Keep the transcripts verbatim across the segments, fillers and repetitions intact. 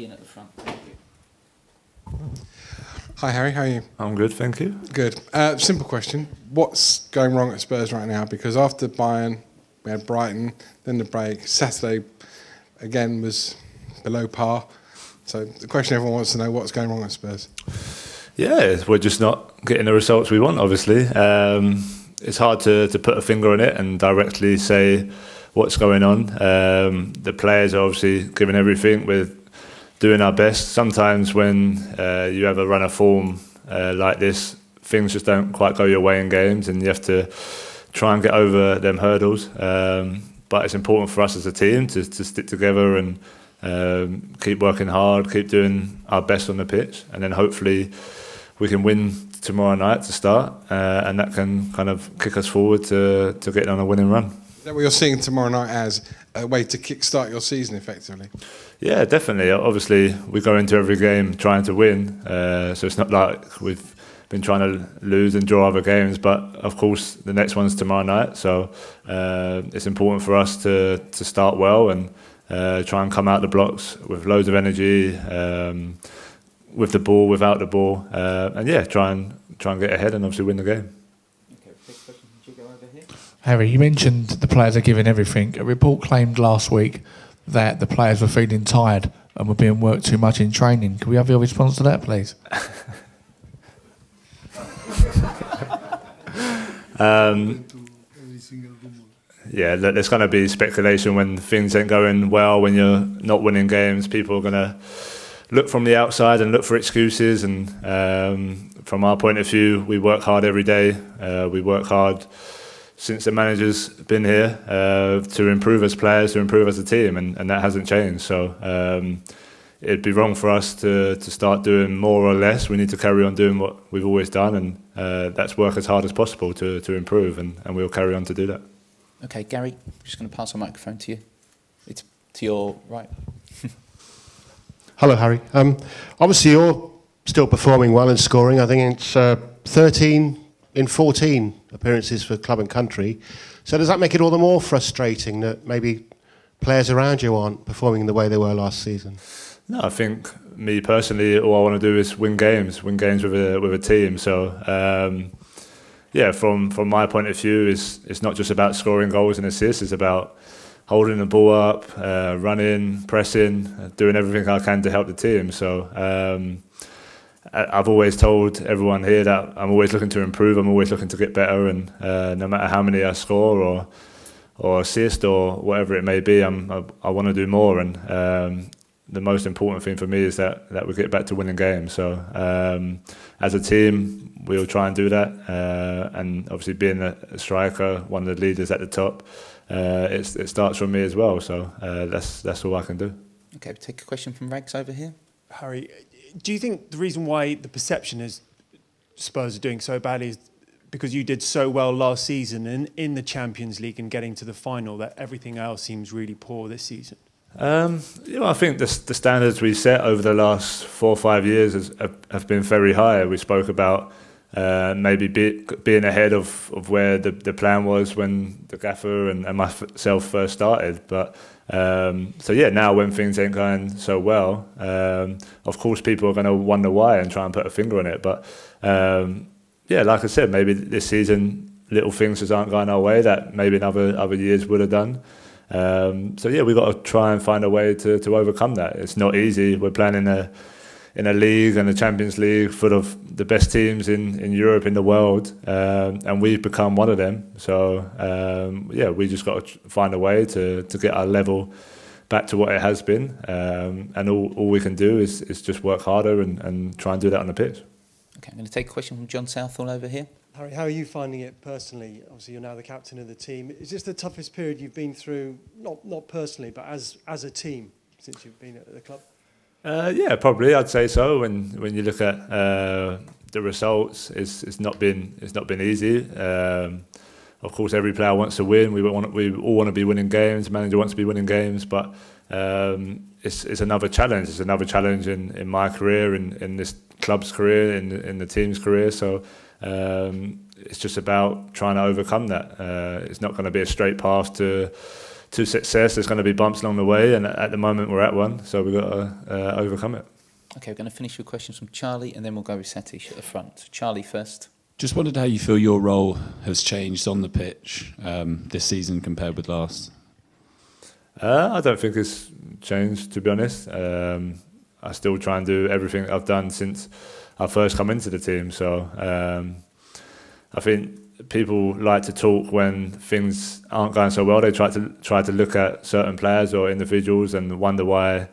Ian at the front. Thank you. Hi Harry, how are you? I'm good, thank you. Good. Uh, simple question. What's going wrong at Spurs right now? Because after Bayern, we had Brighton, then the break. Saturday, again, was below par. So the question everyone wants to know, what's going wrong at Spurs? Yeah, we're just not getting the results we want, obviously. Um, it's hard to, to put a finger on it and directly say what's going on. Um, the players are obviously giving everything. We're doing our best. Sometimes when uh, you have a run of form uh, like this, things just don't quite go your way in games and you have to try and get over them hurdles. Um, but it's important for us as a team to, to stick together and um, keep working hard, keep doing our best on the pitch, and then hopefully we can win tomorrow night to start, uh, and that can kind of kick us forward to, to getting on a winning run. Is that what you're seeing tomorrow night as a way to kick-start your season effectively? Yeah, definitely. Obviously, we go into every game trying to win, uh, so it's not like we've been trying to lose and draw other games, but of course the next one's tomorrow night, so uh, it's important for us to, to start well and uh, try and come out the blocks with loads of energy, um, with the ball, without the ball, uh, and yeah, try and try and get ahead and obviously win the game. Okay, next question, did you go over here? Harry, you mentioned the players are giving everything. A report claimed last week that the players were feeling tired and were being worked too much in training. Can we have your response to that, please? Um, yeah, look, there's going to be speculation when things ain't going well, when you're not winning games. People are going to look from the outside and look for excuses. And um, from our point of view, we work hard every day. Uh, we work hard since the manager's been here uh, to improve as players, to improve as a team, and, and that hasn't changed. So um, it'd be wrong for us to, to start doing more or less. We need to carry on doing what we've always done, and uh, that's work as hard as possible to, to improve, and, and we'll carry on to do that. Okay, Gary, I'm just going to pass the microphone to you. It's to your right. Hello, Harry. Um, obviously, you're still performing well and scoring. I think it's uh, thirteen in fourteen appearances for club and country. So does that make it all the more frustrating that maybe players around you aren't performing the way they were last season? No, I think me personally, all I want to do is win games, win games with a with a team. So, um, yeah, from from my point of view, it's it's not just about scoring goals and assists. It's about holding the ball up, uh, running, pressing, uh, doing everything I can to help the team. So, um, I, I've always told everyone here that I'm always looking to improve. I'm always looking to get better, and uh, no matter how many I score or or assist or whatever it may be, I'm I, I want to do more. And Um, the most important thing for me is that, that we get back to winning games. So um, as a team, we'll try and do that. Uh, and obviously being a, a striker, one of the leaders at the top, uh, it's, it starts from me as well. So uh, that's, that's all I can do. Okay, we'll take a question from Rags over here. Harry, do you think the reason why the perception is Spurs are doing so badly is because you did so well last season in, in the Champions League and getting to the final, that everything else seems really poor this season? Um, you know, I think the, the standards we set over the last four or five years has, have been very high. We spoke about uh, maybe be, being ahead of, of where the, the plan was when the gaffer and, and myself first started. But um, so yeah, now when things ain't going so well, um, of course people are going to wonder why and try and put a finger on it. But um, yeah, like I said, maybe this season little things just aren't going our way that maybe in other other years would have done. Um, so yeah, we've got to try and find a way to, to overcome that. It's not easy. We're playing in a, in a league and a Champions League full of the best teams in, in Europe, in the world, um, and we've become one of them. So um, yeah, we just got to find a way to, to get our level back to what it has been. Um, and all, all we can do is, is just work harder and, and try and do that on the pitch. Okay, I'm going to take a question from John Southall over here. Harry, how are you finding it personally? Obviously, you're now the captain of the team. Is this the toughest period you've been through, not not personally, but as as a team since you've been at the club? Uh, yeah, probably. I'd say so. When when you look at uh, the results, it's it's not been it's not been easy. Um, of course, every player wants to win. We want we all want to be winning games. The manager wants to be winning games, but um, it's it's another challenge. It's another challenge in in my career, in in this club's career, in in the team's career. So. Um, it's just about trying to overcome that. Uh, it's not going to be a straight path to to success, there's going to be bumps along the way, and at the moment we're at one, so we've got to uh, overcome it. Okay, we're going to finish with questions from Charlie, and then we'll go with Satish at the front. Charlie first. Just wondered how you feel your role has changed on the pitch um, this season compared with last. Uh, I don't think it's changed, to be honest. Um, I still try and do everything that I've done since I first come into the team. So um, I think people like to talk when things aren't going so well. They try to try to look at certain players or individuals and wonder why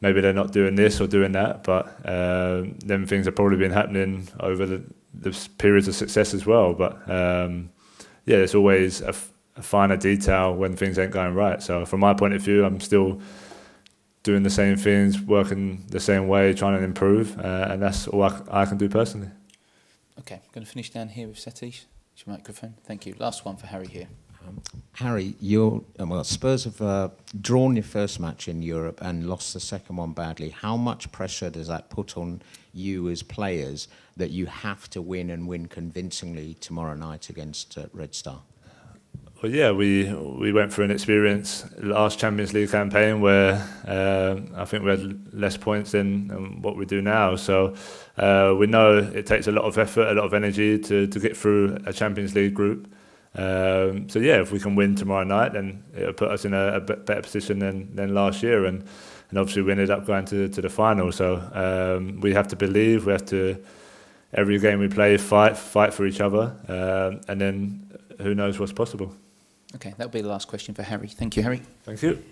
maybe they're not doing this or doing that. But uh, them things have probably been happening over the the periods of success as well, but um, yeah, there's always a, f a finer detail when things ain't going right. So from my point of view, I'm still doing the same things, working the same way, trying to improve, uh, and that's all I, c I can do personally. Okay, I'm going to finish down here with Satish. It's your microphone. Thank you. Last one for Harry here. Um, Harry, you're, well, Spurs have uh, drawn your first match in Europe and lost the second one badly. How much pressure does that put on you as players that you have to win and win convincingly tomorrow night against uh, Red Star? Well, yeah, we we went through an experience last Champions League campaign where uh, I think we had less points than um, what we do now. So uh, we know it takes a lot of effort, a lot of energy to, to get through a Champions League group. Um, so yeah, if we can win tomorrow night, then it'll put us in a, a better position than, than last year, and, and obviously we ended up going to, to the final. So um, we have to believe, we have to, every game we play, fight fight for each other, um, and then who knows what's possible. Okay, that'll be the last question for Harry. Thank you, Harry. Thank you.